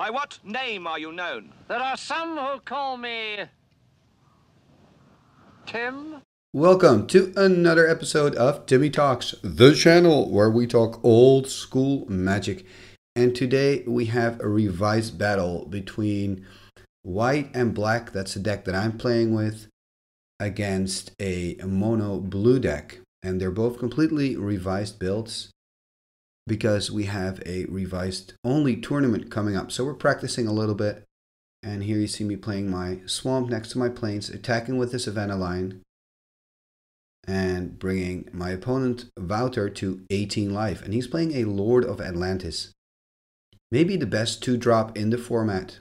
By what name are you known? There are some who call me... Tim? Welcome to another episode of Timmy Talks, the channel where we talk old school magic. And today we have a revised battle between white and black, that's the deck that I'm playing with, against a mono blue deck. And they're both completely revised builds, because we have a revised only tournament coming up. So we're practicing a little bit. And here you see me playing my swamp next to my plains, attacking with the Savannah Lion, and bringing my opponent Wouter to 18 life. And he's playing a Lord of Atlantis. Maybe the best 2-drop in the format,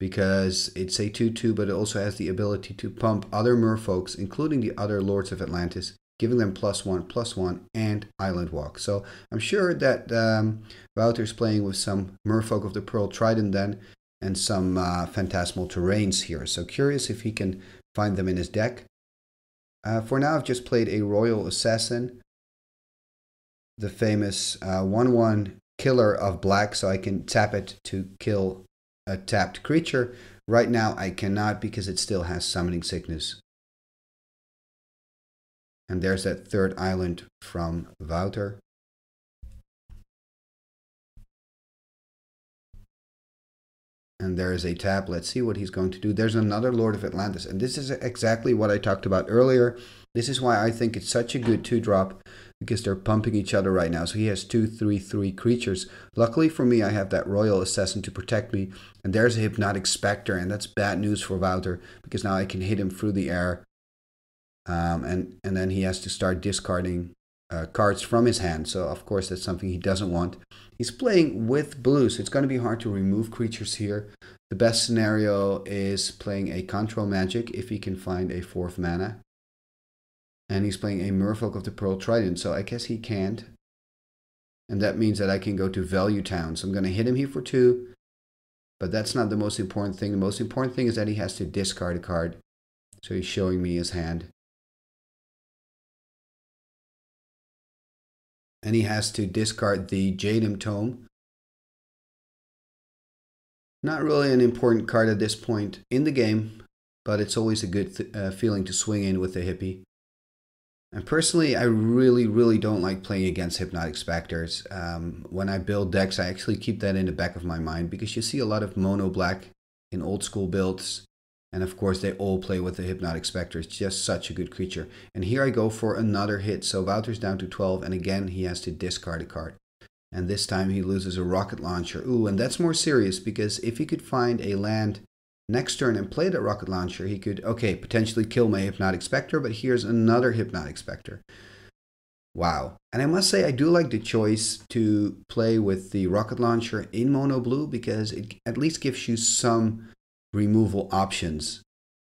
because it's a 2-2, but it also has the ability to pump other merfolks, including the other Lords of Atlantis, giving them +1/+1, and Island Walk. So I'm sure that Wouter's playing with some Merfolk of the Pearl Trident then, and some Phantasmal Terrains here. So curious if he can find them in his deck. For now, I've just played a Royal Assassin, the famous 1/1 killer of black, so I can tap it to kill a tapped creature. Right now, I cannot because it still has Summoning Sickness. And there's that third island from Wouter. And there is a tap. Let's see what he's going to do. There's another Lord of Atlantis. And this is exactly what I talked about earlier. This is why I think it's such a good 2-drop, because they're pumping each other right now. So he has 2/3/3 creatures. Luckily for me, I have that Royal Assassin to protect me. And there's a Hypnotic Spectre. And that's bad news for Wouter, because now I can hit him through the air. And then he has to start discarding cards from his hand. So of course that's something he doesn't want. He's playing with blue, so it's going to be hard to remove creatures here. The best scenario is playing a Control Magic if he can find a 4th mana. And he's playing a Merfolk of the Pearl Trident, so I guess he can't. And that means that I can go to Value Town. So I'm going to hit him here for 2. But that's not the most important thing. The most important thing is that he has to discard a card. So he's showing me his hand. And he has to discard the Jayemdae Tome. Not really an important card at this point in the game, but it's always a good feeling to swing in with the hippie. And personally, I really don't like playing against Hypnotic Spectres. When I build decks, I actually keep that in the back of my mind, because you see a lot of mono black in old school builds. And of course, they all play with the Hypnotic Spectre. It's just such a good creature. And here I go for another hit. So Wouter's down to 12. And again, he has to discard a card. And this time he loses a Rocket Launcher. Ooh, and that's more serious, because if he could find a land next turn and play that Rocket Launcher, he could, okay, potentially kill my Hypnotic Spectre. But here's another Hypnotic Spectre. Wow. And I must say, I do like the choice to play with the Rocket Launcher in mono blue, because it at least gives you some removal options.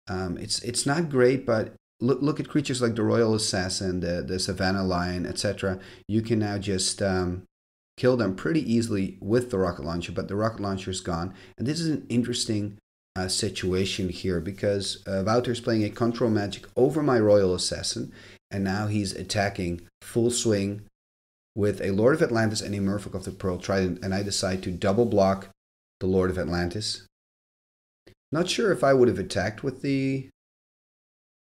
It's not great, but look at creatures like the Royal Assassin, the Savannah Lion, etc. You can now just kill them pretty easily with the Rocket Launcher, but the Rocket Launcher is gone. And this is an interesting situation here, because Wouter is playing a Control Magic over my Royal Assassin, and now he's attacking full swing with a Lord of Atlantis and a Merfolk of the Pearl Trident, and I decide to double block the Lord of Atlantis. Not sure if I would have attacked with the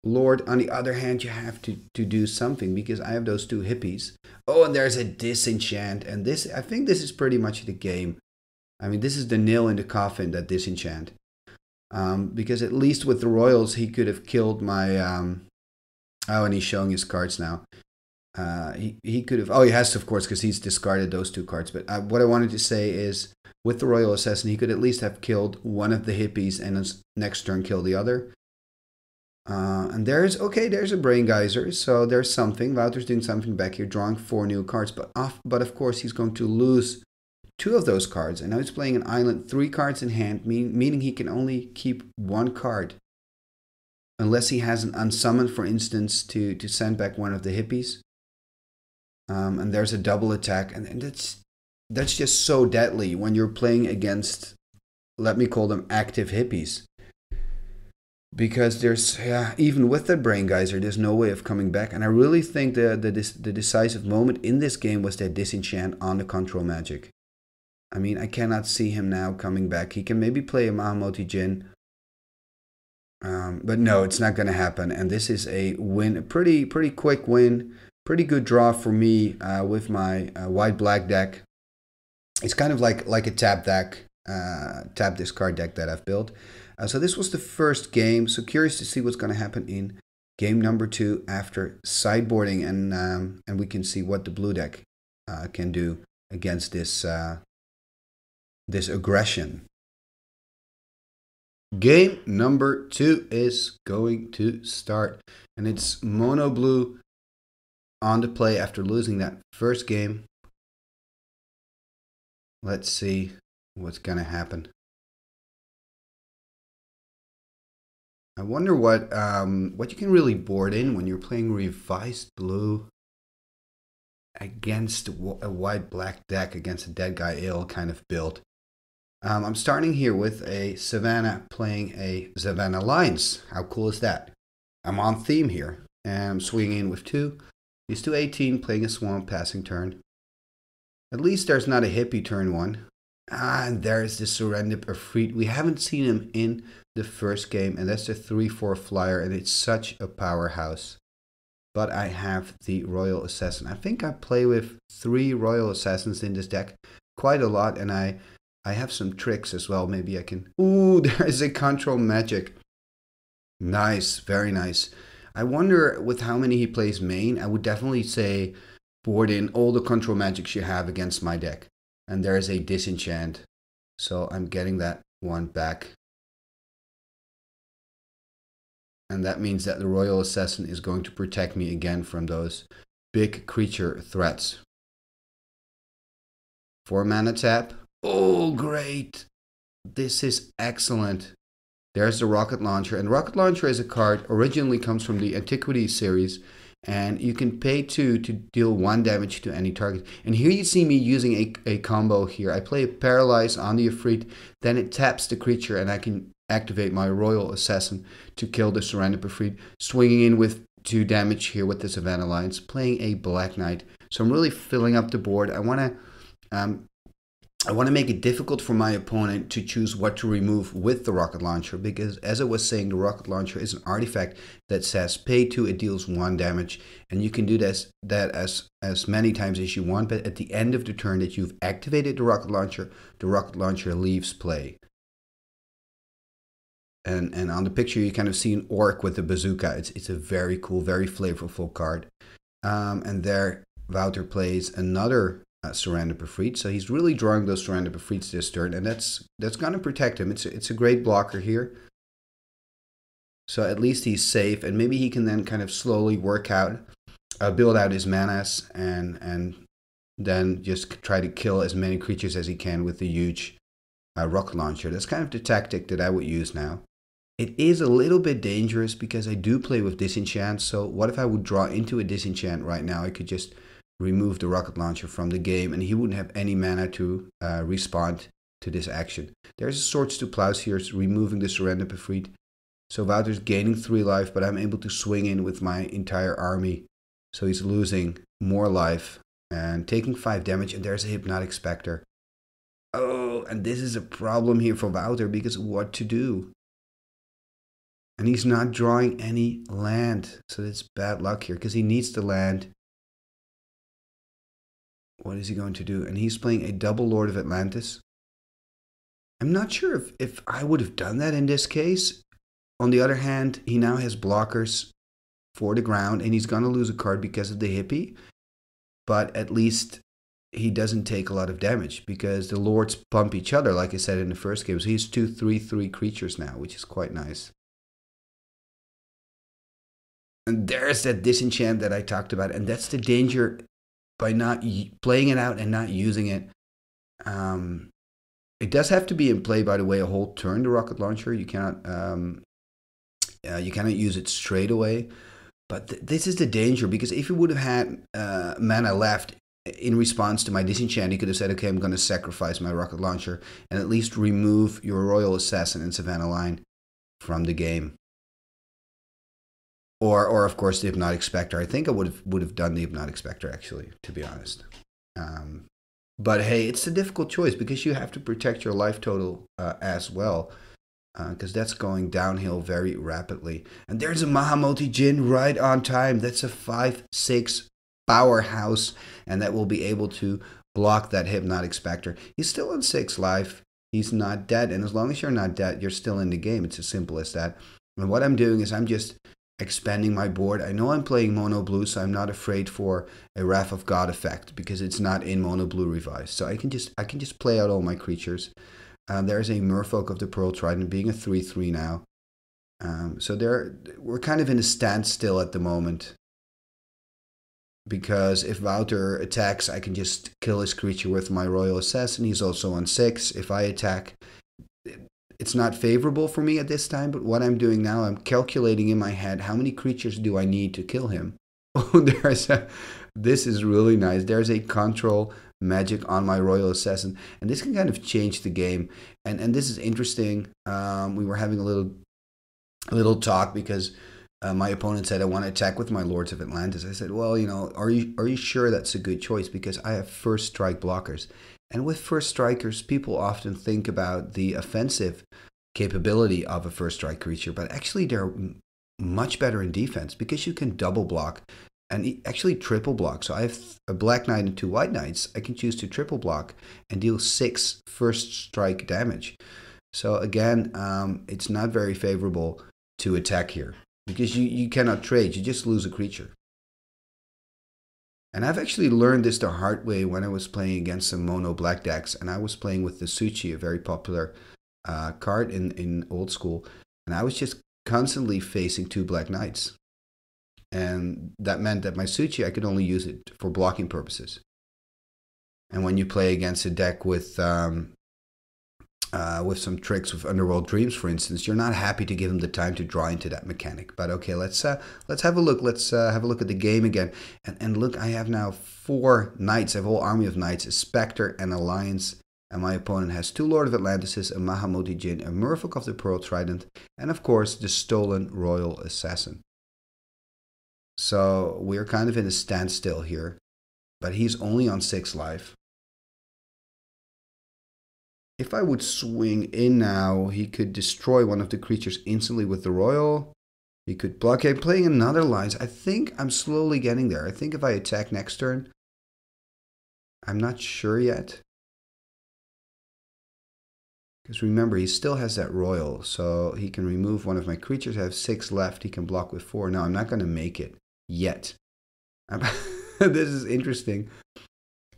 Lord. On the other hand, you have to do something, because I have those two hippies. Oh, and there's a Disenchant. And this, I think this is pretty much the game. I mean, this is the nail in the coffin, that Disenchant. Because at least with the Royals, he could have killed my... oh, and he's showing his cards now. He could have... Oh, he has to, of course, because he's discarded those two cards. But what I wanted to say is... With the Royal Assassin, he could at least have killed one of the hippies and his next turn kill the other. And there's, okay, there's a Brain Geyser. So there's something. Wouter's doing something back here, drawing 4 new cards. But of course, he's going to lose 2 of those cards. And now he's playing an island, 3 cards in hand, meaning he can only keep 1 card. Unless he has an unsummoned, for instance, to send back one of the hippies. And there's a double attack. And that's just so deadly when you're playing against, let me call them active hippies. Because there's, yeah, even with that Brain Geyser, there's no way of coming back. And I really think the decisive moment in this game was that Disenchant on the Control Magic. I mean, I cannot see him now coming back. He can maybe play a Mahamoti Djinn. But no, it's not going to happen. And this is a win, a pretty quick win. Pretty good draw for me with my white-black deck. It's kind of like a tap deck, tap discard deck that I've built. So this was the first game. So curious to see what's going to happen in game number 2 after sideboarding. And we can see what the blue deck can do against this this aggression. Game number 2 is going to start. And it's mono blue on the play after losing that first game. Let's see what's going to happen. I wonder what you can really board in when you're playing Revised blue against a white-black deck, against a Dead Guy Ale kind of build. I'm starting here with a Savannah playing a Savannah Lion. How cool is that? I'm on theme here, and I'm swinging in with 2. These 2/18 playing a Swamp, passing turn. At least there's not a hippie turn 1. And there's the Serendib Efreet. We haven't seen him in the first game, and that's the 3/4 flyer, and it's such a powerhouse. But I have the Royal Assassin. I think I play with 3 Royal Assassins in this deck quite a lot, and I have some tricks as well. Maybe I can... Ooh, there is a Control Magic. Nice, very nice. I wonder with how many he plays main. I would definitely say board in all the Control Magics you have against my deck. And there is a Disenchant, so I'm getting that one back. And that means that the Royal Assassin is going to protect me again from those big creature threats. 4 mana tap. Oh, great! This is excellent. There's the Rocket Launcher. And Rocket Launcher is a card, originally comes from the Antiquities series. And you can pay 2 to deal 1 damage to any target. And here you see me using a combo here. I play a Paralyze on the Efreet, then it taps the creature, and I can activate my Royal Assassin to kill the Serendib Efreet, swinging in with 2 damage here with the Savannah Lion, playing a Black Knight. So I'm really filling up the board. I want to make it difficult for my opponent to choose what to remove with the Rocket Launcher, because as I was saying, the Rocket Launcher is an artifact that says pay 2, it deals 1 damage, and you can do this, that as many times as you want, but at the end of the turn that you've activated the Rocket Launcher leaves play. And on the picture you kind of see an orc with a bazooka. It's a very cool, very flavorful card. And there Wouter plays another Serendib Efreet, so he's really drawing those Serendib Efreets this turn, and that's going to protect him. It's a great blocker here, so at least he's safe, and maybe he can then kind of slowly work out, build out his manas, and then just try to kill as many creatures as he can with the huge Rocket Launcher. That's kind of the tactic that I would use now. It is a little bit dangerous because I do play with Disenchant, so what if I would draw into a Disenchant right now? I could just remove the Rocket Launcher from the game, and he wouldn't have any mana to respond to this action. There's a Swords to Plowshares removing the Serendib Efreet. So Wouter's gaining 3 life, but I'm able to swing in with my entire army. So he's losing more life and taking 5 damage, and there's a Hypnotic Spectre. Oh, and this is a problem here for Wouter, because what to do? And he's not drawing any land, so that's bad luck here, because he needs the land. What is he going to do? And he's playing a double Lord of Atlantis. I'm not sure if I would have done that in this case. On the other hand, he now has blockers for the ground, and he's going to lose a card because of the hippie. But at least he doesn't take a lot of damage, because the lords pump each other, like I said in the first game. So he's 2/3/3 creatures now, which is quite nice. And there's that Disenchant that I talked about, and that's the danger by not playing it out and not using it. It does have to be in play, by the way, a whole turn, the Rocket Launcher. You cannot use it straight away. But this is the danger, because if he would have had mana left in response to my Disenchant, he could have said, okay, I'm going to sacrifice my Rocket Launcher and at least remove your Royal Assassin and Savannah Lion from the game. Or of course, the Hypnotic Spectre. I think I would have done the Hypnotic Spectre, actually, to be honest. But hey, it's a difficult choice because you have to protect your life total as well, because that's going downhill very rapidly. And there's a Mahamoti Djinn right on time. That's a 5/6 powerhouse, and that will be able to block that Hypnotic Spectre. He's still on 6 life. He's not dead, and as long as you're not dead, you're still in the game. It's as simple as that. And what I'm doing is I'm just expanding my board. I know I'm playing mono blue, so I'm not afraid for a Wrath of God effect because it's not in mono blue revised. So I can just play out all my creatures. There's a Merfolk of the Pearl Trident being a 3/3 now. So we're kind of in a standstill at the moment, because if Wouter attacks, I can just kill his creature with my Royal Assassin. He's also on 6. If I attack, it's not favorable for me at this time, but what I'm doing now, I'm calculating in my head, how many creatures do I need to kill him? Oh, this is really nice. There's a Control Magic on my Royal Assassin, and this can kind of change the game. And this is interesting. We were having a little talk because my opponent said, I want to attack with my Lords of Atlantis. I said, well, you know, are you sure that's a good choice? Because I have first strike blockers. And with first strikers, people often think about the offensive capability of a first strike creature, but actually they're much better in defense because you can double block and actually triple block. So I have a Black Knight and 2 White Knights. I can choose to triple block and deal 6 first strike damage. So again, it's not very favorable to attack here, because you cannot trade, you just lose a creature. And I've actually learned this the hard way when I was playing against some mono black decks, and I was playing with the Suchi, a very popular card in old school, and I was just constantly facing 2 Black Knights. And that meant that my Suchi, I could only use it for blocking purposes. And when you play against a deck with some tricks with Underworld Dreams, for instance, you're not happy to give him the time to draw into that mechanic. But okay, let's have a look. Let's have a look at the game again. And look, I have now 4 knights. I have a whole army of knights, a Spectre, an Alliance, and my opponent has 2 Lord of Atlantises, a Mahamoti Djinn, a Merfolk of the Pearl Trident, and of course the stolen Royal Assassin. So we're kind of in a standstill here, but he's only on 6 life. If I would swing in now, he could destroy one of the creatures instantly with the Royal. He could block. I'm playing another Alliance. I think I'm slowly getting there. I think if I attack next turn, I'm not sure yet. Because remember, he still has that Royal, so he can remove one of my creatures. I have 6 left. He can block with 4. No, I'm not going to make it yet. This is interesting.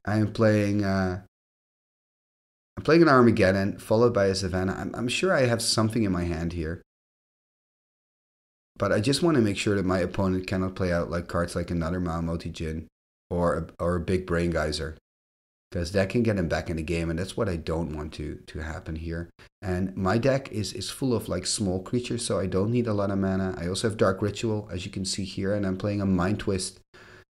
I am playing... I'm playing an Armageddon, followed by a Savannah. I'm sure I have something in my hand here. But I just want to make sure that my opponent cannot play out like cards like another Mahamoti Djinn or a big Brain Geyser, because that can get him back in the game, and that's what I don't want to happen here. And my deck is full of like small creatures, so I don't need a lot of mana. I also have Dark Ritual, as you can see here, and I'm playing a Mind Twist.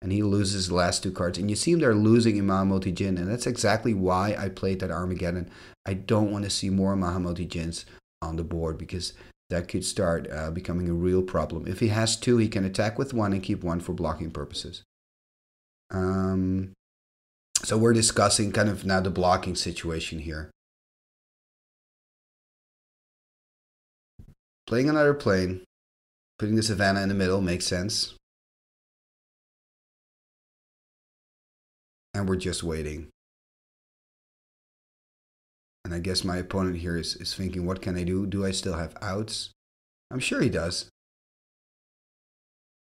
And he loses the last 2 cards. And you see him there losing in Mahamoti Djinn. And that's exactly why I played that Armageddon. I don't want to see more Mahamoti Djinns on the board, because that could start becoming a real problem. If he has 2, he can attack with 1 and keep 1 for blocking purposes. So we're discussing kind of now the blocking situation here. Playing another plane. Putting the Savannah in the middle makes sense. And we're just waiting. And I guess my opponent here is thinking, what can I do? Do I still have outs? I'm sure he does.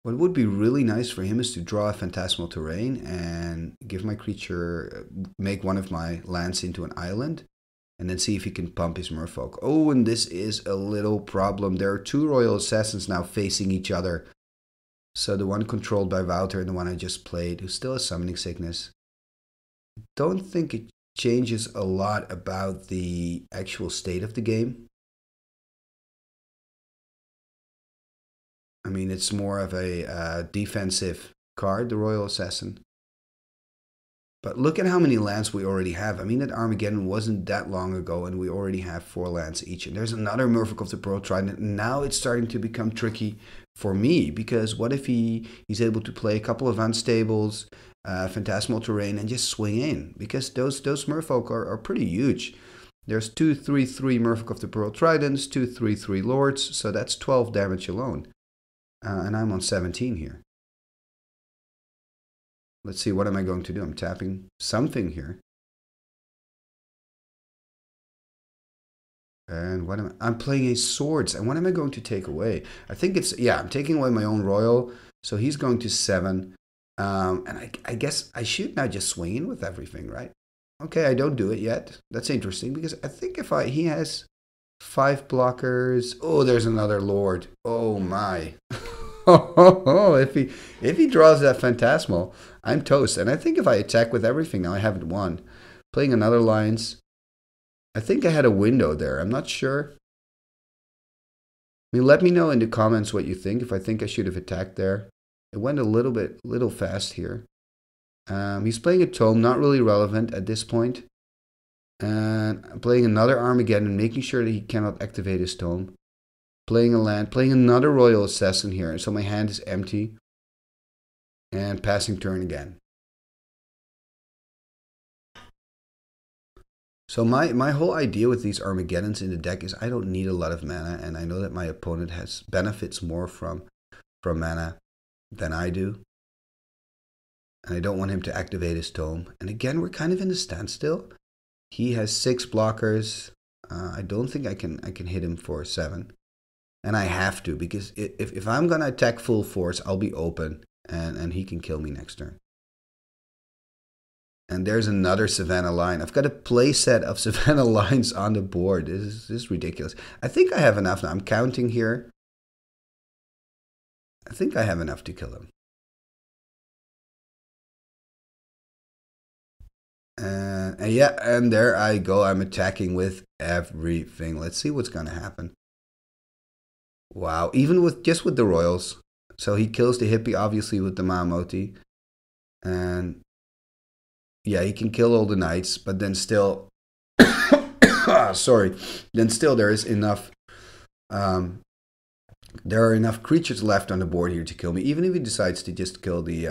What would be really nice for him is to draw a Phantasmal Terrain and give my creature, make one of my lands into an island, and then see if he can pump his Merfolk. Oh, and this is a little problem. There are 2 Royal Assassins now facing each other. So the one controlled by Wouter and the one I just played, who still has Summoning Sickness. Don't think it changes a lot about the actual state of the game. I mean, it's more of a defensive card, the Royal Assassin. But look at how many lands we already have. I mean, that Armageddon wasn't that long ago, and we already have 4 lands each. And there's another Merfolk of the Pearl Trident. Now it's starting to become tricky for me, because what if he's able to play a couple of unstables Phantasmal Terrain and just swing in, because those merfolk are pretty huge. There's 2/3/3 Merfolk of the Pearl Tridents, 2/3/3 Lords, so that's 12 damage alone. And I'm on 17 here. Let's see, what am I going to do? I'm tapping something here. And what am I? I'm playing a Swords, and what am I going to take away? I think it's, yeah, I'm taking away my own Royal, so he's going to 7. And I guess I should now just swing in with everything, right? Okay, I don't do it yet. That's interesting, because I think if he has 5 blockers. Oh, there's another Lord. Oh my. If he draws that Phantasmal, I'm toast. And I think if I attack with everything now, I haven't won. Playing another Lions. I think I had a window there. I'm not sure. I mean, let me know in the comments what you think, if I think I should have attacked there. It went a little fast here. He's playing a Tome, not really relevant at this point. And I'm playing another Armageddon, making sure that he cannot activate his Tome. Playing a land, playing another Royal Assassin here, and so my hand is empty. And passing turn again. So my whole idea with these Armageddons in the deck is I don't need a lot of mana, and I know that my opponent benefits more from mana than I do. And I don't want him to activate his Tome. And again, we're kind of in a standstill. He has 6 blockers. I don't think I can hit him for 7. And I have to, because if I'm going to attack full force, I'll be open, and he can kill me next turn. And there's another Savannah Lion. I've got a playset of Savannah Lions on the board. This is ridiculous. I think I have enough now. I'm counting here. I think I have enough to kill him. And yeah, and there I go. I'm attacking with everything. Let's see what's going to happen. Wow, even just with the Royals. So he kills the hippie, obviously, with the Mahamoti. And yeah, he can kill all the knights, but then still... sorry. Then still there is enough... there are enough creatures left on the board here to kill me, even if he decides to just kill the...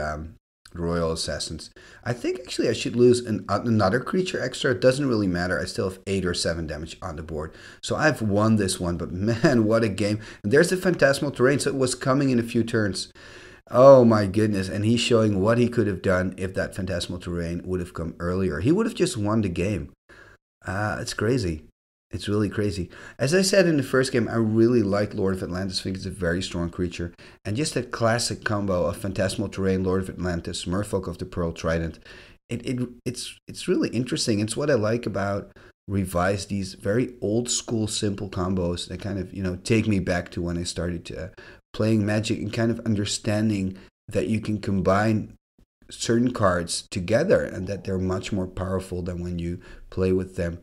Royal Assassins. I think actually I should lose another creature extra. It doesn't really matter. I still have 8 or 7 damage on the board. So I've won this one, but man, what a game. And there's the Phantasmal Terrain, so it was coming in a few turns. Oh my goodness, and he's showing what he could have done if that Phantasmal Terrain would have come earlier. He would have just won the game. It's crazy. It's really crazy. As I said in the first game, I really like Lord of Atlantis. I think it's a very strong creature. And just that classic combo of Phantasmal Terrain, Lord of Atlantis, Merfolk of the Pearl Trident. It's really interesting. It's what I like about Revised, these very old school simple combos that kind of, you know, take me back to when I started playing Magic, and kind of understanding that you can combine certain cards together and that they're much more powerful than when you play with them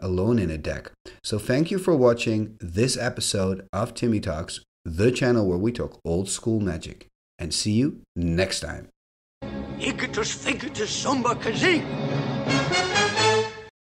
alone in a deck. So thank you for watching this episode of Timmy Talks, the channel where we talk old school Magic, and see you next time.